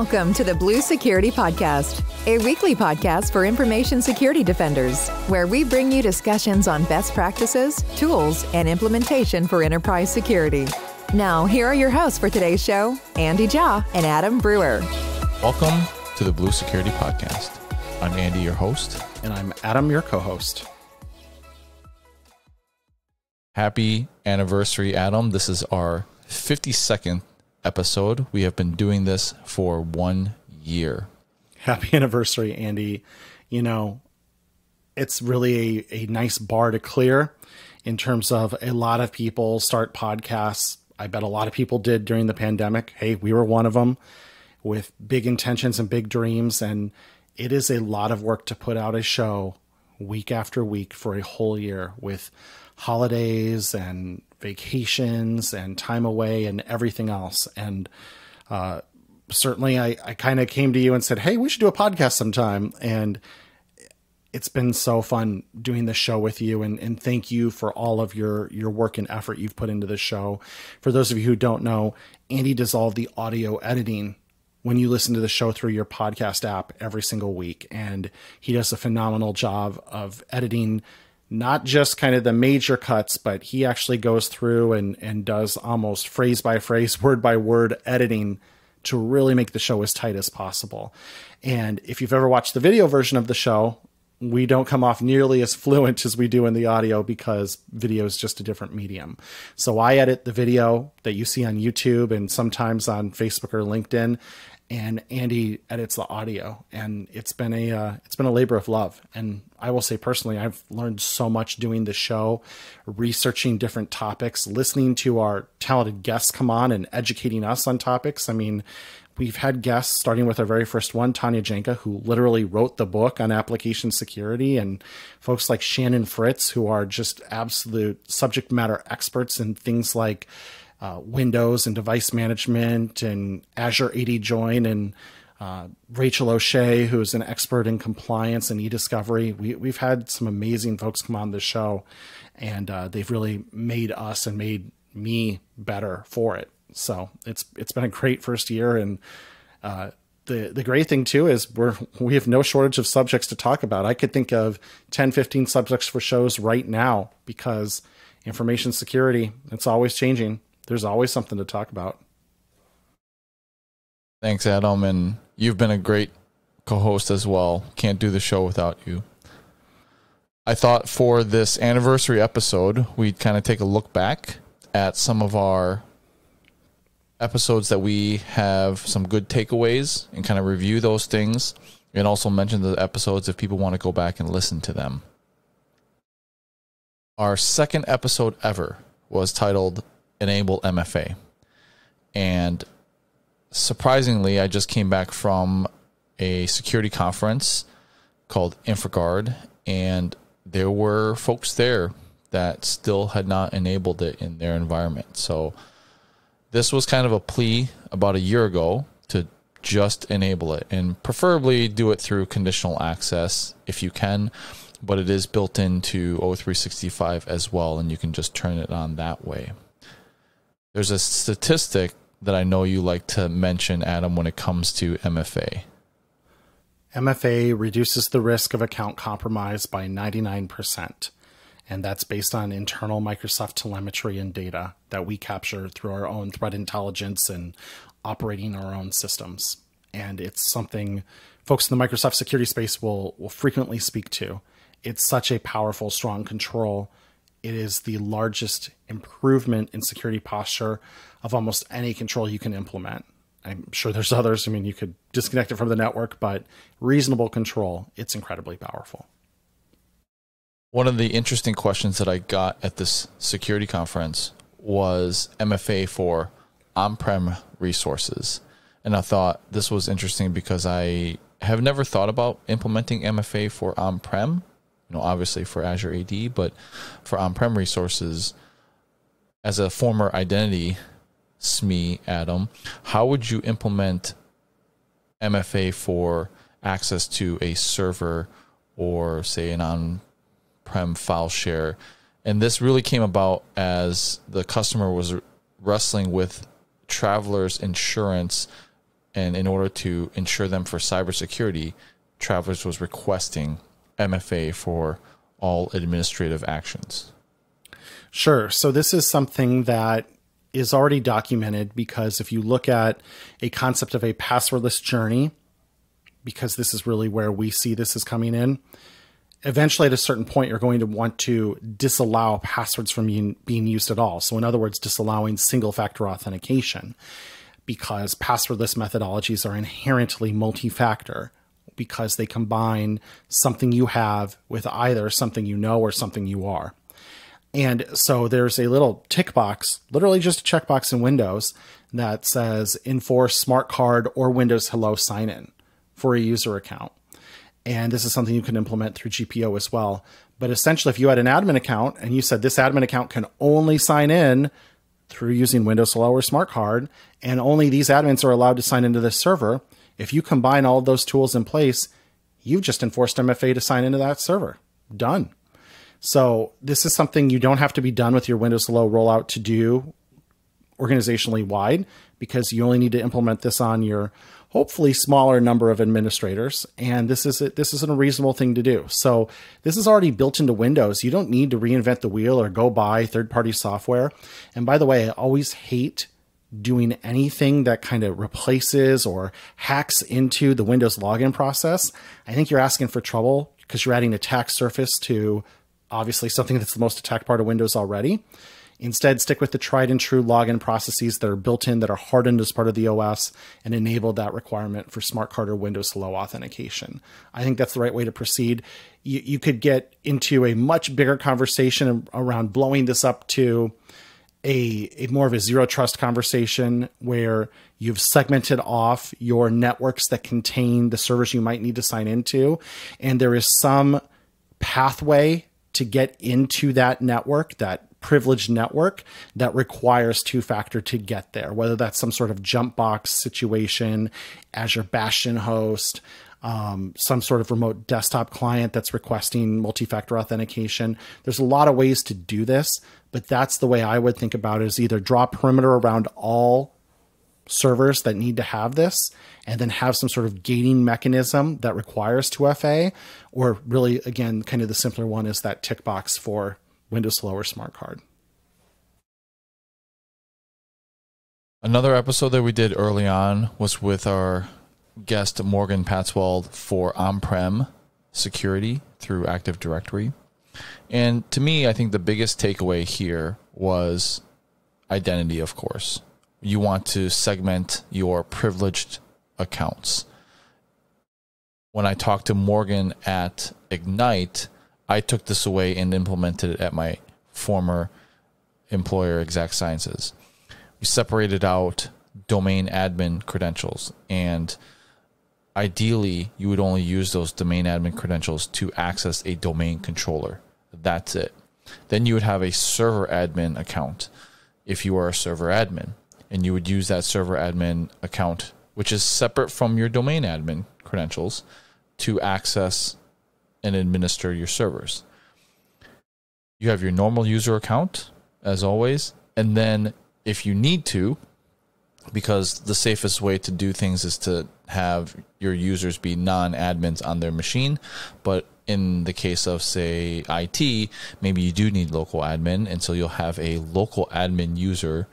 Welcome to the Blue Security Podcast, a weekly podcast for information security defenders, where we bring you discussions on best practices, tools, and implementation for enterprise security. Now, here are your hosts for today's show, Andy Jaw and Adam Brewer. Welcome to the Blue Security Podcast. I'm Andy, your host. And I'm Adam, your co-host. Happy anniversary, Adam. This is our 52nd episode. We have been doing this for 1 year. Happy anniversary, Andy. You know, it's really a nice bar to clear in terms of a lot of people start podcasts. I bet a lot of people did during the pandemic. Hey, we were one of them with big intentions and big dreams. And it is a lot of work to put out a show week after week for a whole year with holidays and vacations and time away and everything else. And certainly I kind of came to you and said, hey, we should do a podcast sometime. And it's been so fun doing the show with you. And thank you for all of your work and effort you've put into the show. For those of you who don't know, Andy does all the audio editing when you listen to the show through your podcast app every single week. And he does a phenomenal job of editing not just kind of the major cuts, but he actually goes through and does almost phrase by phrase, word by word editing to really make the show as tight as possible. And if you've ever watched the video version of the show, we don't come off nearly as fluent as we do in the audio because video is just a different medium. So I edit the video that you see on YouTube and sometimes on Facebook or LinkedIn, and Andy edits the audio, and it's been a labor of love. And I will say personally, I've learned so much doing the show, researching different topics, listening to our talented guests come on and educating us on topics. I mean, we've had guests starting with our very first one, Tanya Janka, who literally wrote the book on application security, and folks like Shannon Fritz, who are just absolute subject matter experts in things like Windows and device management and Azure AD join, and Rachel O'Shea, who is an expert in compliance and e-discovery. We've had some amazing folks come on the show, and they've really made us and made me better for it. So it's been a great first year. And the great thing too is we have no shortage of subjects to talk about. I could think of 10, 15 subjects for shows right now because information security, it's always changing. There's always something to talk about. Thanks, Adam. And you've been a great co-host as well. Can't do the show without you. I thought for this anniversary episode, we'd kind of take a look back at some of our episodes that we have some good takeaways and kind of review those things, and also mention the episodes if people want to go back and listen to them. Our second episode ever was titled Enable MFA. And surprisingly, I just came back from a security conference called InfraGuard, and there were folks there that still had not enabled it in their environment. So this was kind of a plea about a year ago to just enable it, and preferably do it through conditional access if you can, but it is built into O365 as well, and you can just turn it on that way. There's a statistic that I know you like to mention, Adam, when it comes to MFA. MFA reduces the risk of account compromise by 99%. And that's based on internal Microsoft telemetry and data that we capture through our own threat intelligence and operating our own systems. And it's something folks in the Microsoft security space will frequently speak to. It's such a powerful, strong control. It is the largest improvement in security posture of almost any control you can implement. I'm sure there's others. I mean, you could disconnect it from the network, but reasonable control, it's incredibly powerful. One of the interesting questions that I got at this security conference was MFA for on-prem resources. And I thought this was interesting because I have never thought about implementing MFA for on-prem. You know, obviously for Azure AD, but for on-prem resources, as a former identity SME, Adam, how would you implement MFA for access to a server or, say, an on-prem file share? And this really came about as the customer was wrestling with Travelers Insurance And in order to insure them for cybersecurity, Travelers was requesting MFA for all administrative actions. Sure. So this is something that is already documented, because if you look at a concept of a passwordless journey, because this is really where we see this is coming in, eventually at a certain point, you're going to want to disallow passwords from being used at all. So in other words, disallowing single-factor authentication, because passwordless methodologies are inherently multi-factor, because they combine something you have with either something you know or something you are. And so there's a little tick box, literally just a checkbox in Windows, that says enforce Smart Card or Windows Hello sign-in for a user account. And this is something you can implement through GPO as well. But essentially, if you had an admin account and you said this admin account can only sign in through using Windows Hello or Smart Card, and only these admins are allowed to sign into this server, if you combine all of those tools in place, you've just enforced MFA to sign into that server. Done. So this is something you don't have to be done with your Windows Hello rollout to do organizationally wide, because you only need to implement this on your hopefully smaller number of administrators. And this isn't a reasonable thing to do. So this is already built into Windows. You don't need to reinvent the wheel or go buy third-party software. And by the way, I always hate doing anything that kind of replaces or hacks into the Windows login process. I think you're asking for trouble, because you're adding attack surface to obviously something that's the most attacked part of Windows already. Instead, stick with the tried and true login processes that are built in, that are hardened as part of the OS, and enable that requirement for Smart Card or Windows Hello authentication. I think that's the right way to proceed. You could get into a much bigger conversation around blowing this up to a more of a zero trust conversation, where you've segmented off your networks that contain the servers you might need to sign into, and there is some pathway to get into that network, that privileged network, that requires two-factor to get there, whether that's some sort of jump box situation, Azure Bastion host, some sort of remote desktop client that's requesting multi-factor authentication. There's a lot of ways to do this, but that's the way I would think about it, is either draw perimeter around all servers that need to have this, and then have some sort of gating mechanism that requires 2FA, or really, again, kind of the simpler one is that tick box for Windows Hello or Smart Card. Another episode that we did early on was with our guest, Morgan Patswald, for on-prem security through Active Directory. And to me, I think the biggest takeaway here was identity, of course. You want to segment your privileged accounts. When I talked to Morgan at Ignite, I took this away and implemented it at my former employer, Exact Sciences. We separated out domain admin credentials, and ideally, you would only use those domain admin credentials to access a domain controller. That's it. Then you would have a server admin account, if you are a server admin, and you would use that server admin account, which is separate from your domain admin credentials, to access and administer your servers. You have your normal user account, as always, and then if you need to, because the safest way to do things is to have your users be non-admins on their machine, but in the case of, say, IT, maybe you do need local admin, and so you'll have a local admin user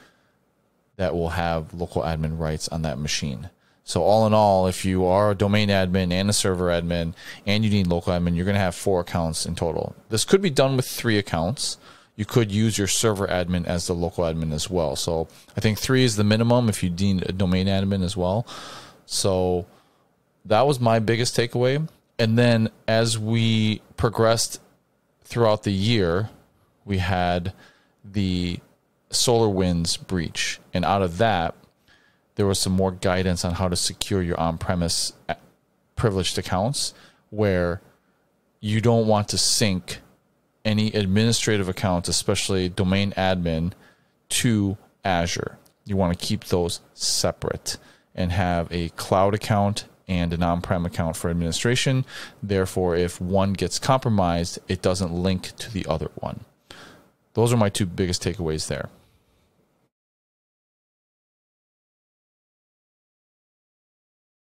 that will have local admin rights on that machine. So all in all, if you are a domain admin and a server admin and you need local admin, you're going to have 4 accounts in total. This could be done with 3 accounts. You could use your server admin as the local admin as well. So I think 3 is the minimum if you need a domain admin as well. So that was my biggest takeaway. And then as we progressed throughout the year, we had the SolarWinds breach. And out of that, there was some more guidance on how to secure your on-premise privileged accounts, where you don't want to sync any administrative accounts, especially domain admin, to Azure. You want to keep those separate and have a cloud account and an on-prem account for administration. Therefore, if one gets compromised, it doesn't link to the other one. Those are my 2 biggest takeaways there.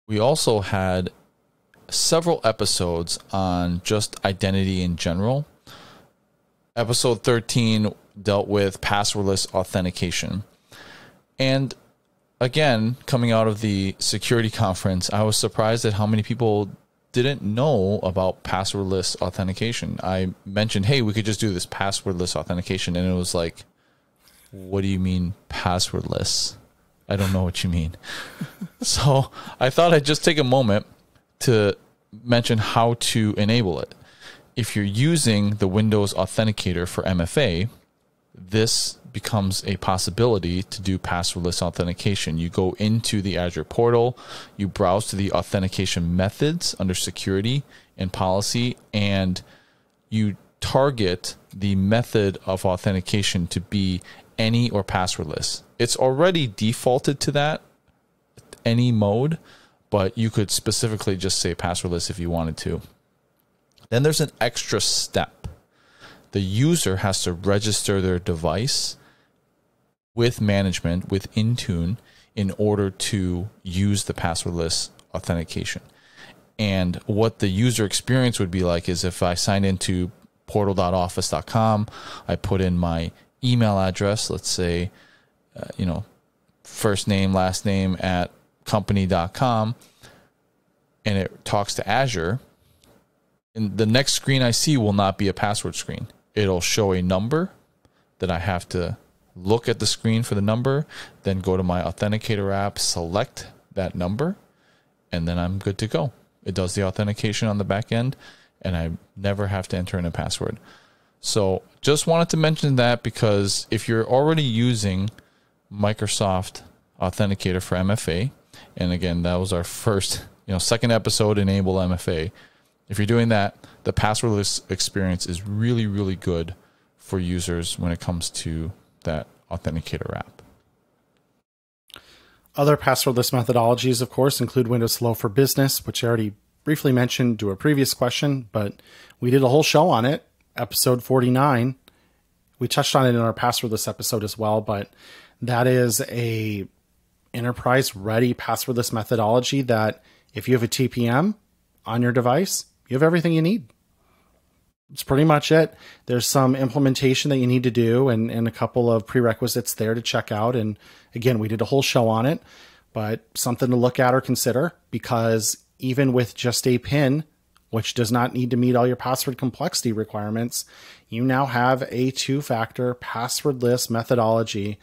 We also had several episodes on just identity in general. Episode 13 dealt with passwordless authentication. And again, coming out of the security conference, I was surprised at how many people didn't know about passwordless authentication. I mentioned, hey, we could just do this passwordless authentication. And it was like, what do you mean passwordless? I don't know what you mean. So I thought I'd just take a moment to mention how to enable it. If you're using the Windows Authenticator for MFA, this becomes a possibility to do passwordless authentication. You go into the Azure portal, you browse to the authentication methods under security and policy, and you target the method of authentication to be any or passwordless. It's already defaulted to that, any mode, but you could specifically just say passwordless if you wanted to. Then there's an extra step. The user has to register their device with management, with Intune, in order to use the passwordless authentication. And what the user experience would be like is if I sign into portal.office.com, I put in my email address, let's say, you know, first name, last name at company.com, and it talks to Azure. And the next screen I see will not be a password screen. It'll show a number that I have to look at the screen for the number, then go to my Authenticator app, select that number, and then I'm good to go. It does the authentication on the back end, and I never have to enter in a password. So just wanted to mention that, because if you're already using Microsoft Authenticator for MFA, and again, that was our first, second episode, Enable MFA. If you're doing that, the passwordless experience is really, really good for users when it comes to that Authenticator app. Other passwordless methodologies, of course, include Windows Hello for Business, which I already briefly mentioned to a previous question, but we did a whole show on it. Episode 49, we touched on it in our passwordless episode as well, but that is a enterprise-ready passwordless methodology that if you have a TPM on your device, you have everything you need. It's pretty much it. There's some implementation that you need to do and a couple of prerequisites there to check out. And again, we did a whole show on it, but something to look at or consider, because even with just a PIN, which does not need to meet all your password complexity requirements, you now have a two-factor passwordless methodology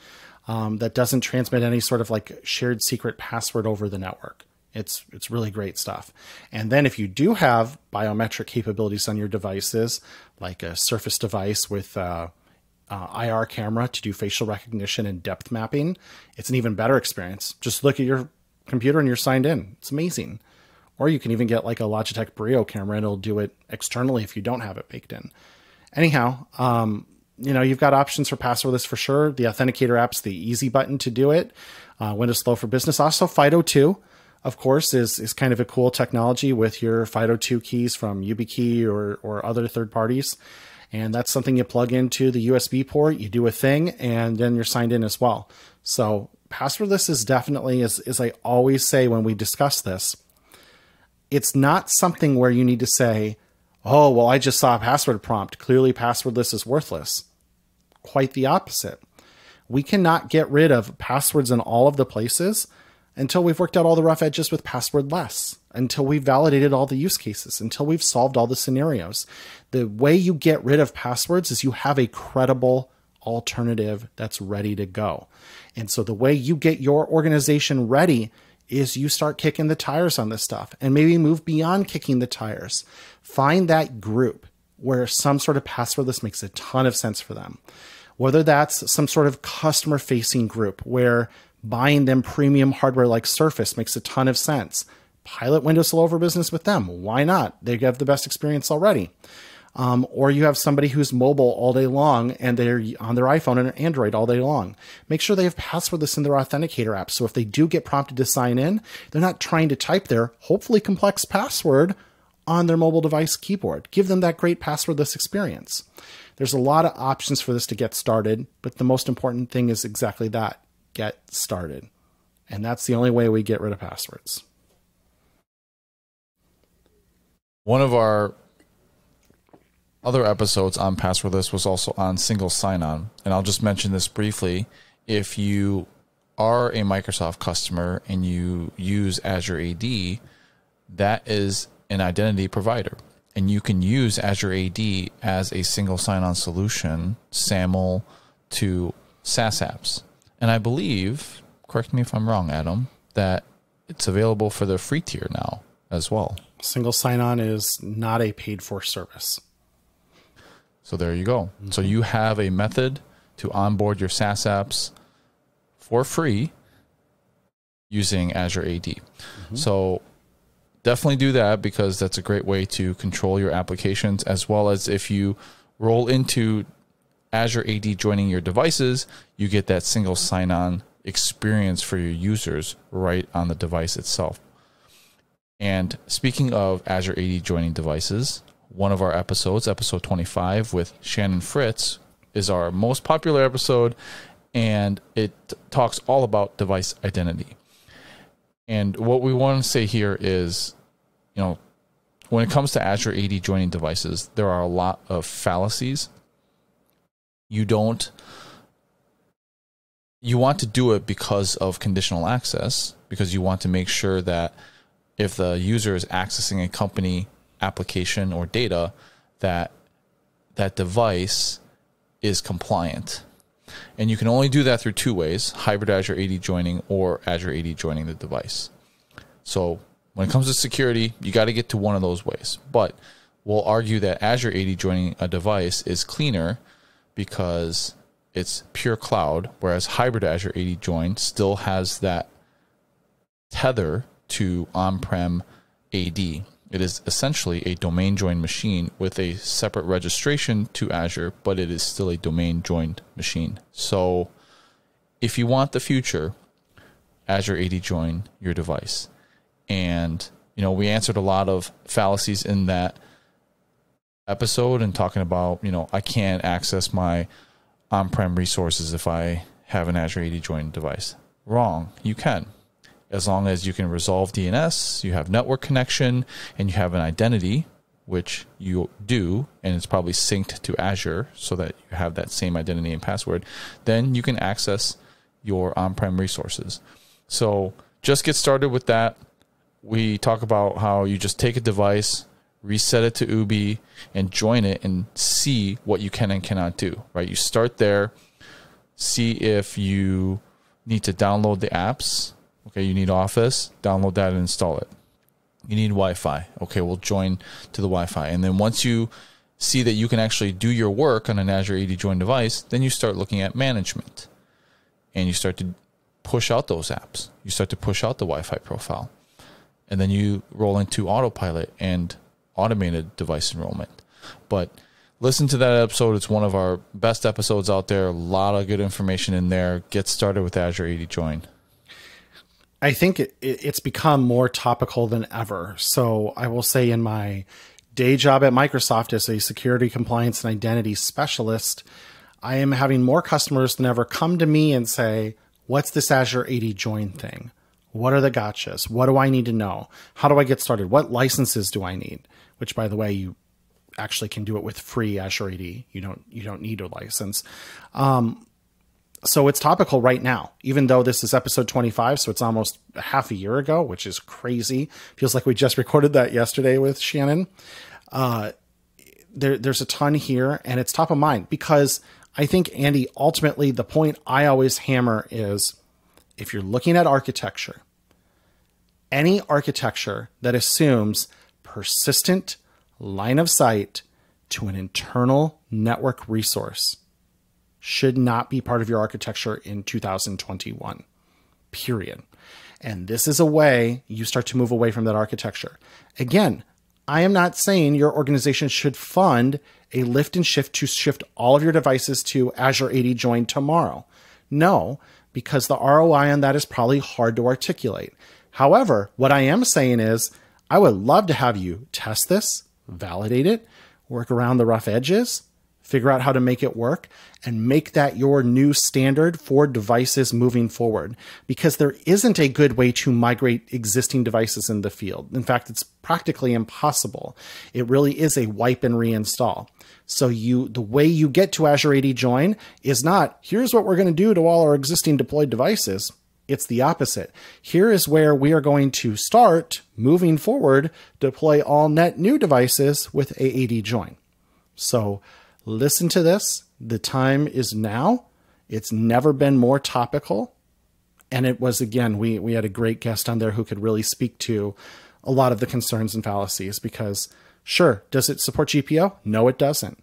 that doesn't transmit any sort of like shared secret password over the network. It's really great stuff. And then if you do have biometric capabilities on your devices, like a Surface device with IR camera to do facial recognition and depth mapping, it's an even better experience. Just look at your computer and you're signed in. It's amazing. Or you can even get like a Logitech Brio camera, and it'll do it externally if you don't have it baked in. Anyhow, you've got options for passwordless for sure. The Authenticator app's the easy button to do it. Windows Hello for Business. Also FIDO2, of course, is kind of a cool technology with your FIDO2 keys from YubiKey or other third parties. And that's something you plug into the USB port, you do a thing, and then you're signed in as well. So passwordless is definitely, as I always say when we discuss this, it's not something where you need to say, oh, well, I just saw a password prompt. Clearly passwordless is worthless. Quite the opposite. We cannot get rid of passwords in all of the places until we've worked out all the rough edges with passwordless, until we've validated all the use cases, until we've solved all the scenarios. The way you get rid of passwords is you have a credible alternative that's ready to go. And so the way you get your organization ready is you start kicking the tires on this stuff, and maybe move beyond kicking the tires. Find that group where some sort of passwordless makes a ton of sense for them. Whether that's some sort of customer facing group where buying them premium hardware like Surface makes a ton of sense. Pilot Windows Hello for Business with them. Why not? They have the best experience already. Or you have somebody who's mobile all day long and they're on their iPhone and Android all day long. Make sure they have passwordless in their Authenticator app. So if they do get prompted to sign in, they're not trying to type their hopefully complex password on their mobile device keyboard. Give them that great passwordless experience. There's a lot of options for this to get started, but the most important thing is exactly that. Get started. And that's the only way we get rid of passwords. One of our other episodes on passwordless was also on single sign-on. And I'll just mention this briefly. If you are a Microsoft customer and you use Azure AD, that is an identity provider. And you can use Azure AD as a single sign-on solution, SAML to SaaS apps. And I believe, correct me if I'm wrong, Adam, that it's available for the free tier now as well. Single sign-on is not a paid-for service. So there you go. Mm-hmm. So you have a method to onboard your SaaS apps for free using Azure AD. Mm-hmm. So definitely do that, because that's a great way to control your applications, as well as if you roll into Azure AD joining your devices, you get that single sign-on experience for your users right on the device itself. And speaking of Azure AD joining devices, one of our episodes, episode 25 with Shannon Fritz, is our most popular episode, and it talks all about device identity. And what we want to say here is, you know, when it comes to Azure AD joining devices, there are a lot of fallacies. You want to do it because of conditional access, because you want to make sure that if the user is accessing a company application or data, that that device is compliant. And you can only do that through two ways: hybrid Azure AD joining or Azure AD joining the device. So when it comes to security, you got to get to one of those ways. But we'll argue that Azure AD joining a device is cleaner because it's pure cloud, whereas hybrid Azure AD join still has that tether to on-prem AD. It is essentially a domain joined machine with a separate registration to Azure, but it is still a domain joined machine. So if you want the future, Azure AD join your device. And, you know, we answered a lot of fallacies in that episode, and talking about, you know, I can't access my on-prem resources if I have an Azure AD join device. Wrong. You can. As long as you can resolve DNS, you have network connection, and you have an identity, which you do, and it's probably synced to Azure so that you have that same identity and password, then you can access your on-prem resources. So just get started with that. We talk about how you just take a device, reset it to UBI, and join it and see what you can and cannot do, right? You start there, see if you need to download the apps. Okay, you need Office, download that and install it. You need Wi-Fi. Okay, we'll join to the Wi-Fi. And then once you see that you can actually do your work on an Azure AD join device, then you start looking at management. And you start to push out those apps. You start to push out the Wi-Fi profile. And then you roll into Autopilot and automated device enrollment. But listen to that episode. It's one of our best episodes out there. A lot of good information in there. Get started with Azure AD join. I think it's become more topical than ever. So I will say, in my day job at Microsoft as a security, compliance, and identity specialist, I am having more customers than ever come to me and say, what's this Azure AD join thing? What are the gotchas? What do I need to know? How do I get started? What licenses do I need? Which, by the way, you actually can do it with free Azure AD. You don't need a license. So it's topical right now, even though this is episode 25, so it's almost half a year ago, which is crazy. Feels like we just recorded that yesterday with Shannon. There's a ton here, and it's top of mind because I think, Andy, ultimately the point I always hammer is, if you're looking at architecture, any architecture that assumes persistent line of sight to an internal network resource should not be part of your architecture in 2021, period. And this is a way you start to move away from that architecture. Again, I am not saying your organization should fund a lift and shift to shift all of your devices to Azure AD join tomorrow. No, because the ROI on that is probably hard to articulate. However, what I am saying is, I would love to have you test this, validate it, work around the rough edges, figure out how to make it work, and make that your new standard for devices moving forward, because there isn't a good way to migrate existing devices in the field. In fact, it's practically impossible. It really is a wipe and reinstall. So the way you get to Azure AD Join is not, here's what we're going to do to all our existing deployed devices. It's the opposite. Here is where we are going to start moving forward, deploy all net new devices with AAD Join. So listen to this. The time is now. It's never been more topical. And it was, again, we had a great guest on there who could really speak to a lot of the concerns and fallacies, because sure, does it support GPO? No, it doesn't.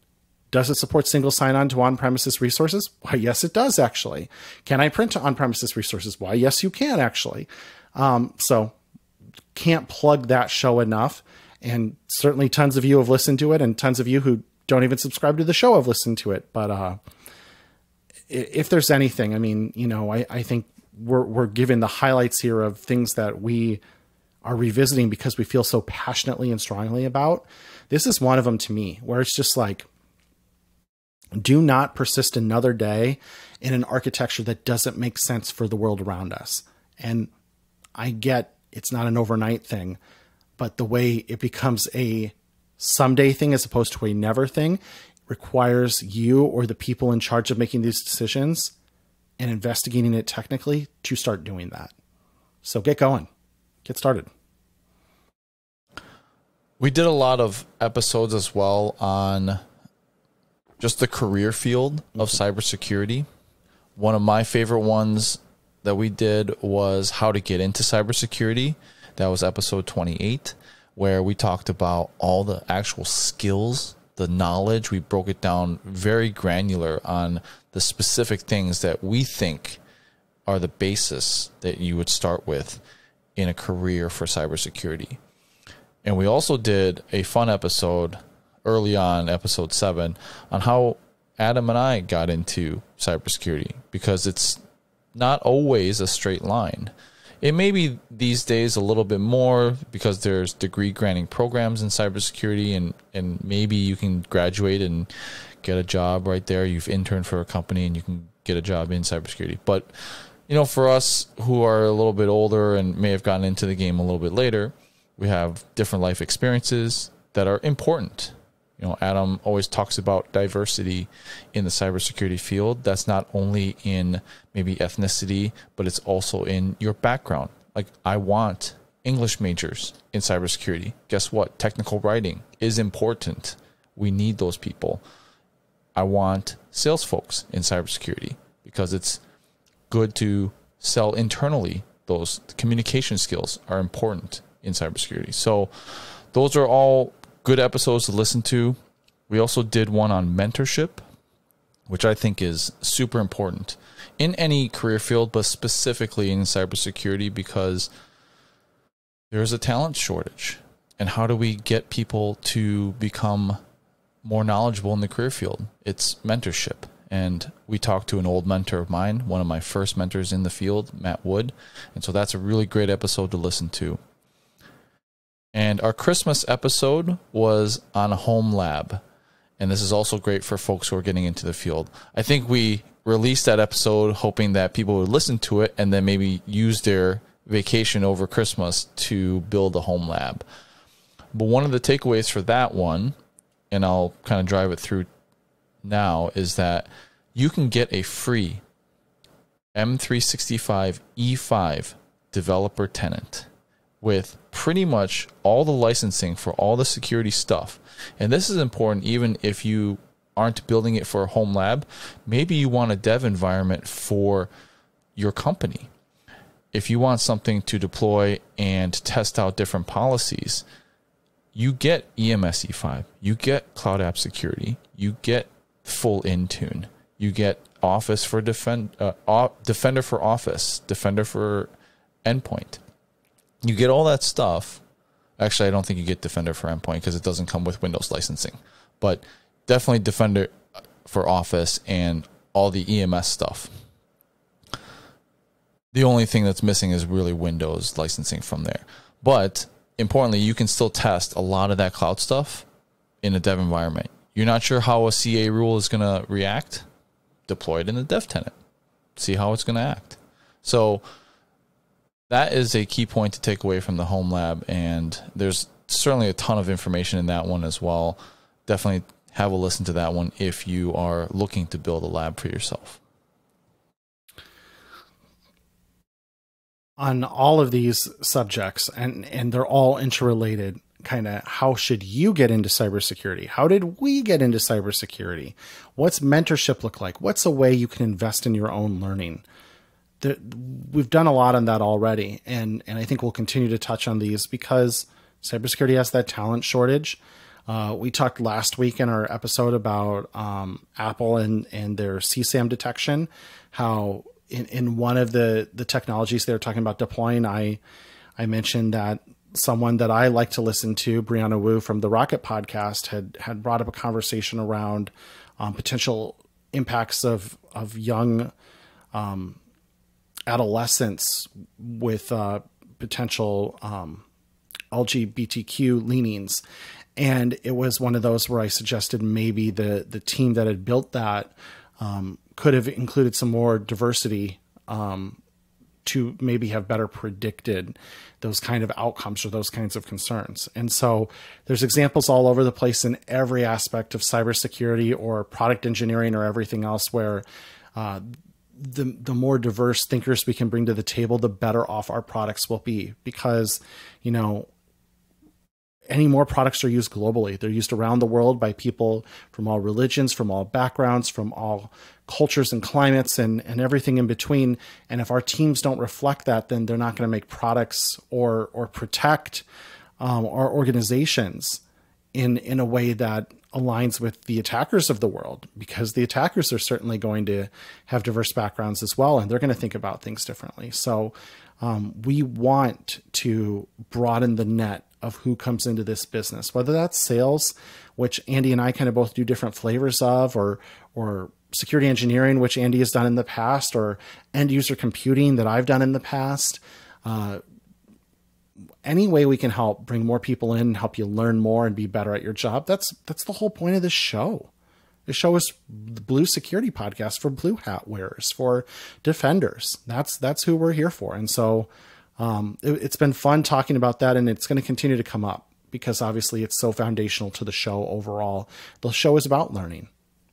Does it support single sign-on to on-premises resources? Why, yes, it does, actually. Can I print to on-premises resources? Why, yes, you can, actually. So can't plug that show enough. And certainly tons of you have listened to it, and tons of you who don't even subscribe to the show have listened to it. But if there's anything, I mean, you know, I think we're given the highlights here of things that we are revisiting because we feel so passionately and strongly about. This is one of them to me, where it's just like, do not persist another day in an architecture that doesn't make sense for the world around us. And I get it's not an overnight thing, but the way it becomes a someday thing as opposed to a never thing requires you or the people in charge of making these decisions and investigating it technically to start doing that. So get going, get started. We did a lot of episodes as well on just the career field of cybersecurity. One of my favorite ones that we did was how to get into cybersecurity. That was episode 28, where we talked about all the actual skills, the knowledge. We broke it down very granular on the specific things that we think are the basis that you would start with in a career for cybersecurity. And we also did a fun episode early on, episode 7, on how Adam and I got into cybersecurity, because it's not always a straight line. It may be these days a little bit more because there's degree granting programs in cybersecurity, and maybe you can graduate and get a job right there. You've interned for a company and you can get a job in cybersecurity. But, you know, for us who are a little bit older and may have gotten into the game a little bit later, we have different life experiences that are important. You know, Adam always talks about diversity in the cybersecurity field. That's not only in maybe ethnicity, but it's also in your background. Like, I want English majors in cybersecurity. Guess what? Technical writing is important. We need those people. I want sales folks in cybersecurity because it's good to sell internally. Those communication skills are important in cybersecurity. So those are all good episodes to listen to. We also did one on mentorship, which I think is super important in any career field, but specifically in cybersecurity, because there is a talent shortage. And how do we get people to become more knowledgeable in the career field? It's mentorship. And we talked to an old mentor of mine, one of my first mentors in the field, Matt Wood. And so that's a really great episode to listen to. And our Christmas episode was on Home Lab. And this is also great for folks who are getting into the field. I think we released that episode hoping that people would listen to it and then maybe use their vacation over Christmas to build a home lab. But one of the takeaways for that one, and I'll kind of drive it through now, is that you can get a free M365 E5 developer tenant with pretty much all the licensing for all the security stuff. And this is important even if you aren't building it for a home lab. Maybe you want a dev environment for your company. If you want something to deploy and test out different policies, you get EMS E5, you get Cloud App Security, you get full Intune, you get Office for Defender for Office, Defender for Endpoint. You get all that stuff. Actually, I don't think you get Defender for Endpoint because it doesn't come with Windows licensing. But definitely Defender for Office and all the EMS stuff. The only thing that's missing is really Windows licensing from there. But importantly, you can still test a lot of that cloud stuff in a dev environment. You're not sure how a CA rule is going to react? Deploy it in the dev tenant. See how it's going to act. So that is a key point to take away from the home lab. And there's certainly a ton of information in that one as well. Definitely have a listen to that one if you are looking to build a lab for yourself. On all of these subjects, and they're all interrelated, kind of how should you get into cybersecurity? How did we get into cybersecurity? What's mentorship look like? What's a way you can invest in your own learning? We've done a lot on that already, and I think we'll continue to touch on these because cybersecurity has that talent shortage. We talked last week in our episode about Apple and their CSAM detection, how in one of the technologies they're talking about deploying, I mentioned that someone that I like to listen to, Brianna Wu from the Rocket Podcast, had brought up a conversation around potential impacts of young adolescents with potential LGBTQ leanings. And it was one of those where I suggested maybe the team that had built that could have included some more diversity to maybe have better predicted those kind of outcomes or those kinds of concerns. And so there's examples all over the place in every aspect of cybersecurity or product engineering or everything else where the more diverse thinkers we can bring to the table, the better off our products will be, because, you know, any more products are used globally. They're used around the world by people from all religions, from all backgrounds, from all cultures and climates and everything in between. And if our teams don't reflect that, then they're not going to make products or protect our organizations in a way that aligns with the attackers of the world, because the attackers are certainly going to have diverse backgrounds as well. And they're going to think about things differently. So we want to broaden the net of who comes into this business, whether that's sales, which Andy and I kind of both do different flavors of, or security engineering, which Andy has done in the past, or end user computing that I've done in the past. Any way we can help bring more people in, help you learn more and be better at your job. That's the whole point of this show. This show is the Blue Security Podcast for blue hat wearers, for defenders. That's who we're here for. And so, it's been fun talking about that, and it's going to continue to come up because obviously it's so foundational to the show overall. The show is about learning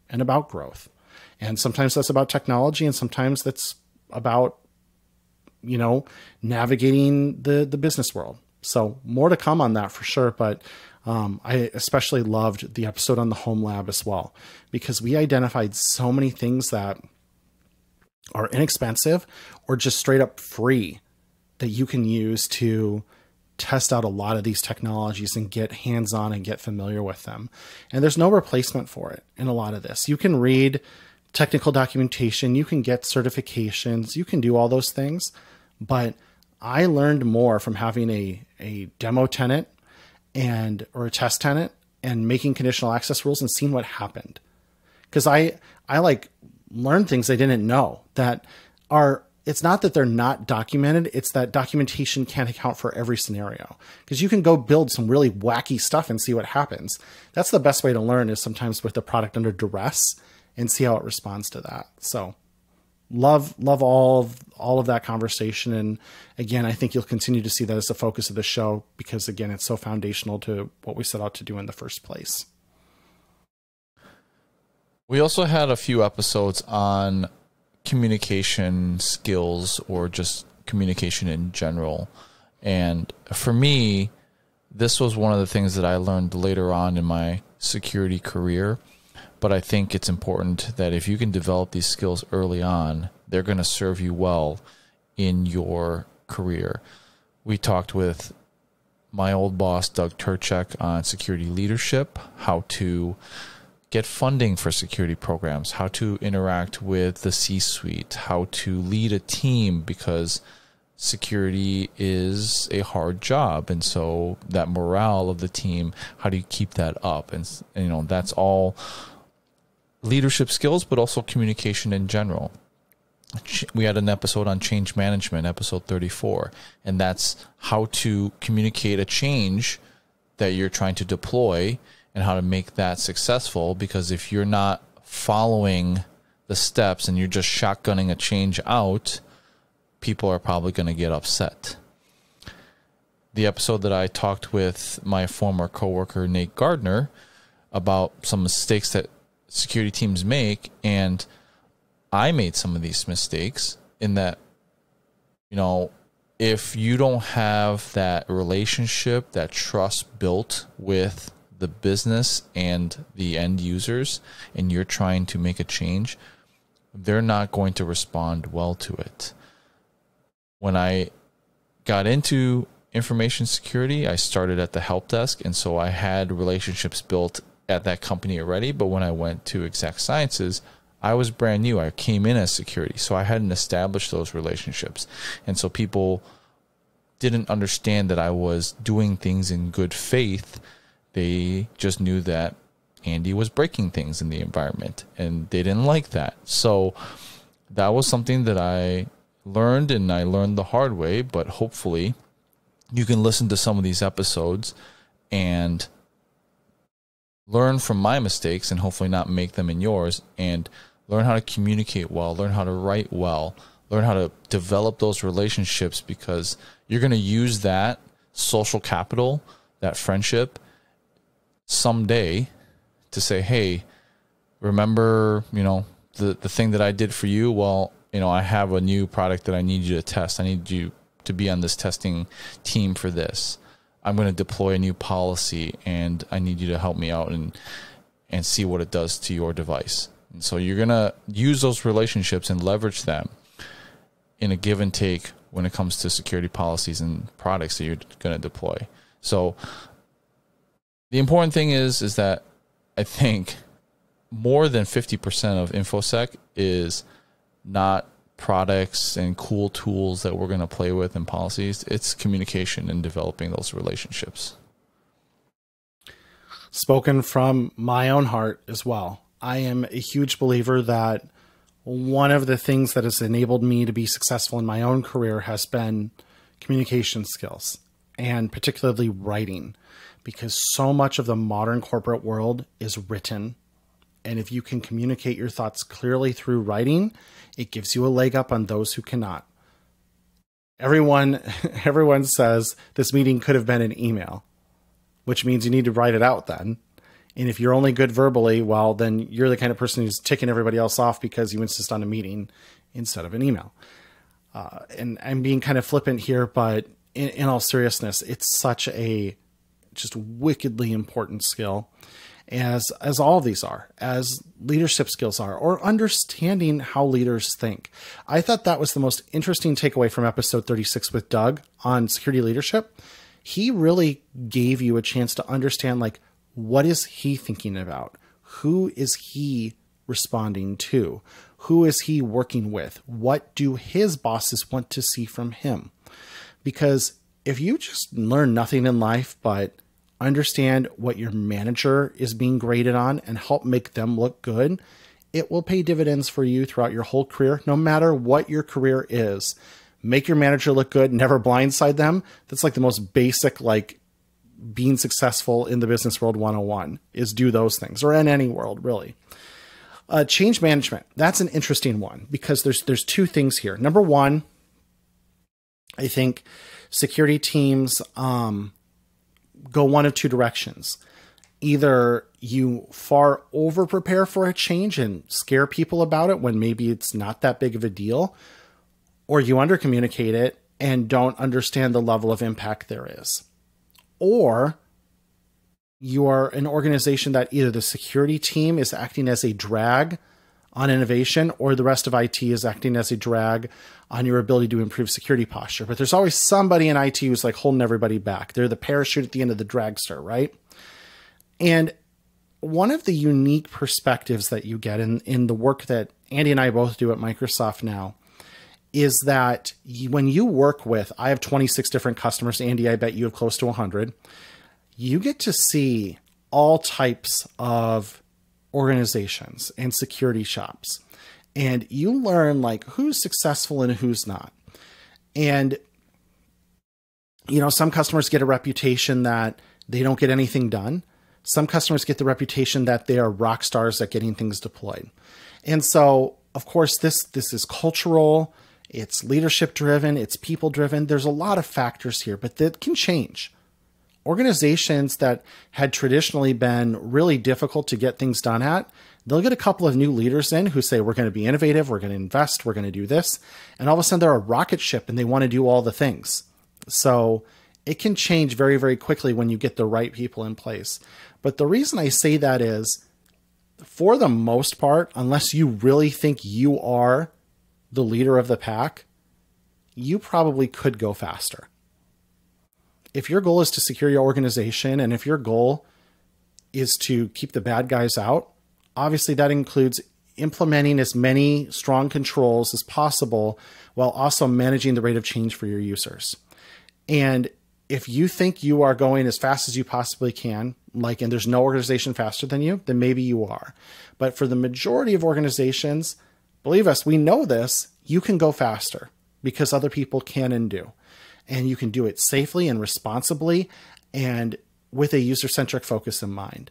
and about growth. And sometimes that's about technology, and sometimes that's about, you know, navigating the business world. So more to come on that for sure. But I especially loved the episode on the home lab as well, because we identified so many things that are inexpensive or just straight up free that you can use to test out a lot of these technologies and get hands-on and get familiar with them. And there's no replacement for it in a lot of this. You can read technical documentation, you can get certifications, you can do all those things. But I learned more from having a demo tenant or a test tenant and making conditional access rules and seeing what happened. Because I like learned things I didn't know that are, it's not that they're not documented. It's that documentation can't account for every scenario, because you can go build some really wacky stuff and see what happens. That's the best way to learn, is sometimes with the product under duress and see how it responds to that. So love all of that conversation. And again, I think you'll continue to see that as the focus of the show, because again, it's so foundational to what we set out to do in the first place. We also had a few episodes on communication skills, or just communication in general. And for me, this was one of the things that I learned later on in my security career. But I think it's important that if you can develop these skills early on, they're going to serve you well in your career. We talked with my old boss, Doug Turchek, on security leadership, how to get funding for security programs, how to interact with the C-suite, how to lead a team, because security is a hard job. And so that morale of the team, how do you keep that up? And you know, that's all leadership skills, but also communication in general. We had an episode on change management, episode 34, and that's how to communicate a change that you're trying to deploy and how to make that successful. Because if you're not following the steps and you're just shotgunning a change out, people are probably going to get upset. The episode that I talked with my former coworker, Nate Gardner, about some mistakes that security teams make, and I made some of these mistakes in that, you know, if you don't have that relationship, that trust built with the business and the end users, and you're trying to make a change, they're not going to respond well to it. When I got into information security, I started at the help desk, and so I had relationships built at that company already. But when I went to Exact Sciences, I was brand new. I came in as security, so I hadn't established those relationships. And so people didn't understand that I was doing things in good faith. They just knew that Andy was breaking things in the environment, and they didn't like that. So that was something that I learned, and I learned the hard way. But hopefully you can listen to some of these episodes and learn from my mistakes, and hopefully not make them in yours, and learn how to communicate well, learn how to write well, learn how to develop those relationships, because you're going to use that social capital, that friendship, someday to say, hey, remember, you know, the thing that I did for you? Well, you know, I have a new product that I need you to test. I need you to be on this testing team for this. I'm going to deploy a new policy, and I need you to help me out and see what it does to your device. And so you're going to use those relationships and leverage them in a give and take when it comes to security policies and products that you're going to deploy. So the important thing is that I think more than 50% of InfoSec is not products and cool tools that we're going to play with and policies. It's communication and developing those relationships. Spoken from my own heart as well. I am a huge believer that one of the things that has enabled me to be successful in my own career has been communication skills, and particularly writing, because so much of the modern corporate world is written. And if you can communicate your thoughts clearly through writing, it gives you a leg up on those who cannot. Everyone says this meeting could have been an email, which means you need to write it out then. And if you're only good verbally, well, then you're the kind of person who's ticking everybody else off because you insist on a meeting instead of an email. And I'm being kind of flippant here, but in all seriousness, it's such a just wickedly important skill, as all of these are, as leadership skills are, or understanding how leaders think. I thought that was the most interesting takeaway from episode 36 with Doug on security leadership. He really gave you a chance to understand, like, what is he thinking about? Who is he responding to? Who is he working with? What do his bosses want to see from him? Because if you just learn nothing in life but understand what your manager is being graded on and help make them look good, it will pay dividends for you throughout your whole career, no matter what your career is. Make your manager look good, never blindside them. That's like the most basic, like, being successful in the business world 101 is do those things, or in any world, really. Change management. That's an interesting one, because there's two things here. Number one, I think security teams, go one of two directions. Either you far over prepare for a change and scare people about it when maybe it's not that big of a deal, or you under communicate it and don't understand the level of impact there is. Or you are an organization that either the security team is acting as a drag on innovation, or the rest of IT is acting as a drag on your ability to improve security posture. But there's always somebody in IT who's like holding everybody back. They're the parachute at the end of the dragster, right? And one of the unique perspectives that you get in the work that Andy and I both do at Microsoft now is that when you work with, I have 26 different customers. Andy, I bet you have close to 100. You get to see all types of organizations and security shops, and you learn, like, who's successful and who's not. And, you know, some customers get a reputation that they don't get anything done, Some customers get the reputation that they are rock stars at getting things deployed. And so, of course, this is cultural, it's leadership driven, it's people driven. There's a lot of factors here, but that can change. Organizations that had traditionally been really difficult to get things done at, they'll get a couple of new leaders in who say, we're going to be innovative, we're going to invest, we're going to do this. And all of a sudden they're a rocket ship and they want to do all the things. So it can change very, very quickly when you get the right people in place. But the reason I say that is, for the most part, unless you really think you are the leader of the pack, you probably could go faster. If your goal is to secure your organization, and if your goal is to keep the bad guys out, obviously that includes implementing as many strong controls as possible while also managing the rate of change for your users. And if you think you are going as fast as you possibly can, like, and there's no organization faster than you, then maybe you are. But for the majority of organizations, believe us, we know this, you can go faster because other people can and do. And you can do it safely and responsibly and with a user-centric focus in mind.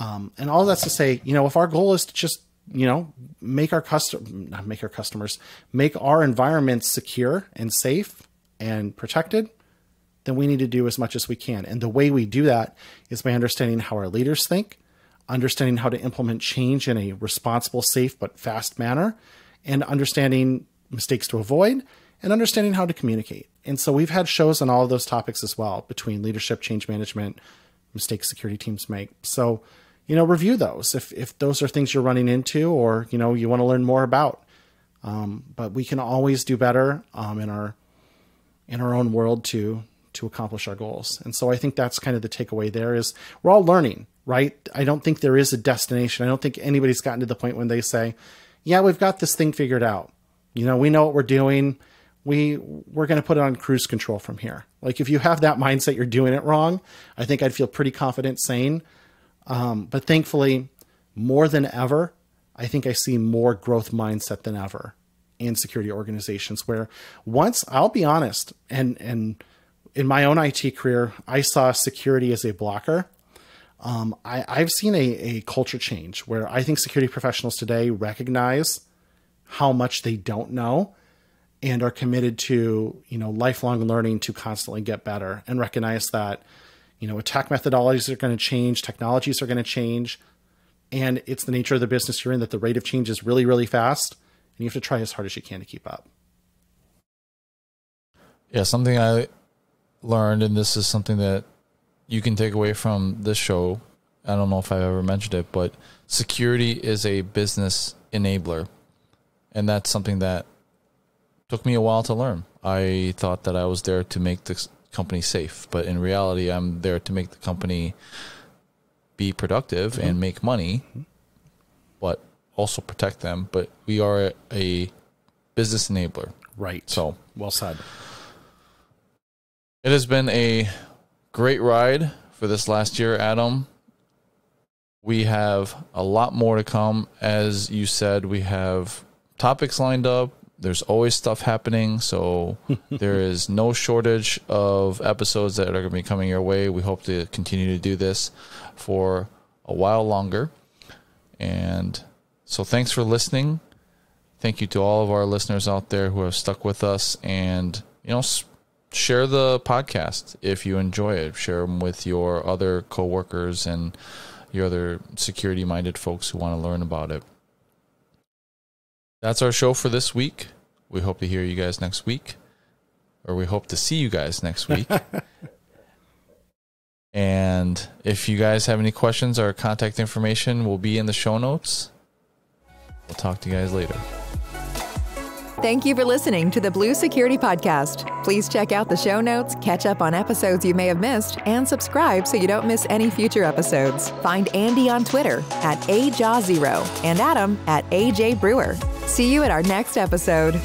And all that's to say, you know, if our goal is to just, you know, make our environments secure and safe and protected, then we need to do as much as we can. And the way we do that is by understanding how our leaders think, understanding how to implement change in a responsible, safe, but fast manner, and understanding mistakes to avoid, and understanding how to communicate. And so we've had shows on all of those topics as well, between leadership, change management, mistakes security teams make. So, you know, review those if those are things you're running into, or, you know, you want to learn more about. But we can always do better in our own world to accomplish our goals. And so I think that's kind of the takeaway there, is we're all learning, right? I don't think there is a destination. I don't think anybody's gotten to the point when they say, yeah, we've got this thing figured out. You know, we know what we're doing. We're going to put it on cruise control from here. Like, if you have that mindset, you're doing it wrong. I think I'd feel pretty confident saying, but thankfully, more than ever, I think I see more growth mindset than ever in security organizations, where once, I'll be honest, and in my own IT career, I saw security as a blocker. I've seen a culture change where I think security professionals today recognize how much they don't know and are committed to, you know, lifelong learning to constantly get better, and recognize that, you know, attack methodologies are going to change, technologies are going to change, and it's the nature of the business you're in that the rate of change is really, really fast. And you have to try as hard as you can to keep up. Yeah, something I learned, and this is something that you can take away from this show, I don't know if I've ever mentioned it, but security is a business enabler. And that's something that took me a while to learn. I thought that I was there to make the company safe, but in reality, I'm there to make the company be productive and make money, but also protect them, but we are a business enabler. Right. So well said. It has been a great ride for this last year, Adam. We have a lot more to come. As you said, we have topics lined up. There's always stuff happening. So there is no shortage of episodes that are going to be coming your way. We hope to continue to do this for a while longer. And so thanks for listening. Thank you to all of our listeners out there who have stuck with us, and, you know, share the podcast if you enjoy it. Share them with your other coworkers and your other security-minded folks who want to learn about it. That's our show for this week. We hope to hear you guys next week, or we hope to see you guys next week. And if you guys have any questions, our contact information will be in the show notes. We'll talk to you guys later. Thank you for listening to the Blue Security Podcast. Please check out the show notes, catch up on episodes you may have missed, and subscribe so you don't miss any future episodes. Find Andy on Twitter at AJaw0 and Adam at AJ Brewer. See you at our next episode.